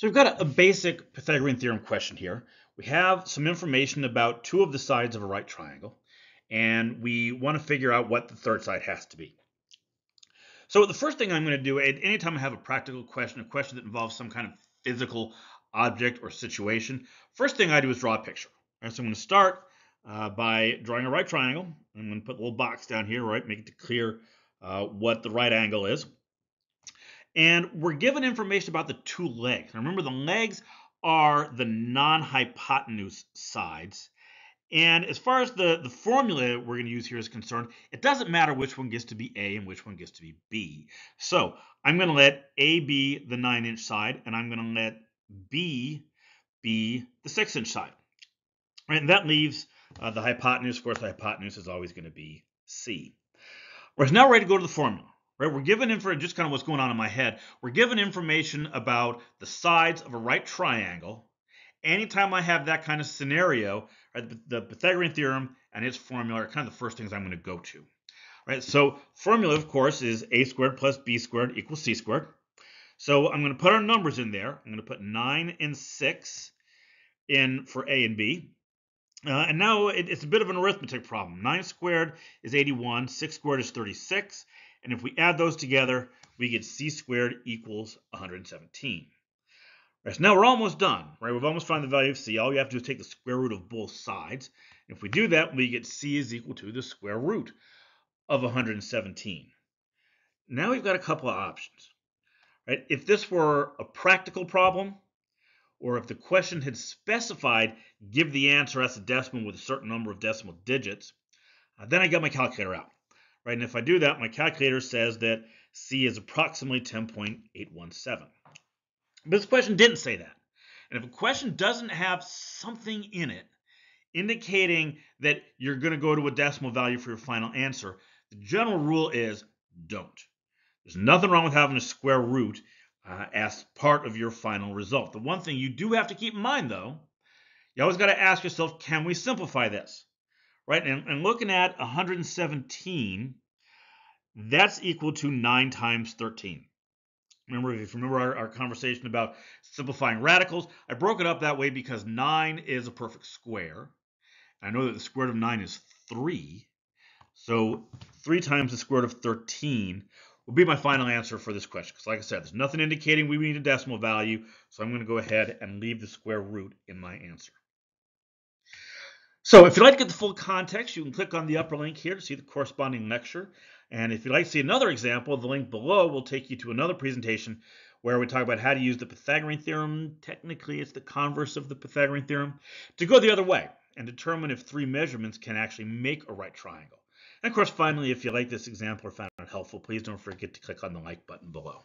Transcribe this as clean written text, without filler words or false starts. So we've got a basic Pythagorean theorem question here. We have some information about two of the sides of a right triangle, and we want to figure out what the third side has to be. So the first thing I'm going to do at any time I have a practical question, a question that involves some kind of physical object or situation, first thing I do is draw a picture. All right, so I'm going to start by drawing a right triangle. I'm going to put a little box down here, right, make it clear what the right angle is. And we're given information about the two legs. Now remember, the legs are the non-hypotenuse sides. And as far as the formula we're going to use here is concerned, it doesn't matter which one gets to be A and which one gets to be B. So I'm going to let A be the 9-inch side, and I'm going to let B be the 6-inch side. And that leaves the hypotenuse. Of course, the hypotenuse is always going to be C. We're now ready to go to the formula. Right? We're given information, just kind of what's going on in my head. We're given information about the sides of a right triangle. Anytime I have that kind of scenario, right, the Pythagorean theorem and its formula are kind of the first things I'm going to go to. Right? So formula, of course, is a squared plus b squared equals c squared. So I'm going to put our numbers in there. I'm going to put 9 and 6 in for a and b. And now it's a bit of an arithmetic problem. 9 squared is 81. 6 squared is 36. And if we add those together, we get c squared equals 117. Right, so now we're almost done, right? We've almost found the value of c. All we have to do is take the square root of both sides. If we do that, we get c is equal to the square root of 117. Now we've got a couple of options, right? If this were a practical problem, or if the question had specified give the answer as a decimal with a certain number of decimal digits, then I got my calculator out, right? And if I do that, my calculator says that c is approximately 10.817. But this question didn't say that. And if a question doesn't have something in it indicating that you're going to go to a decimal value for your final answer, the general rule is don't. There's nothing wrong with having a square root as part of your final result. The one thing you do have to keep in mind, though, you always got to ask yourself, can we simplify this? Right? And looking at 117, that's equal to 9 times 13. Remember, if you remember our conversation about simplifying radicals, I broke it up that way because 9 is a perfect square. I know that the square root of 9 is 3. So 3 times the square root of 13 will be my final answer for this question. Because like I said, there's nothing indicating we need a decimal value. So I'm going to go ahead and leave the square root in my answer. So if you'd like to get the full context, you can click on the upper link here to see the corresponding lecture. And if you'd like to see another example, the link below will take you to another presentation where we talk about how to use the Pythagorean theorem. Technically, it's the converse of the Pythagorean theorem, to go the other way and determine if three measurements can actually make a right triangle. And of course, finally, if you like this example or found it helpful, please don't forget to click on the like button below.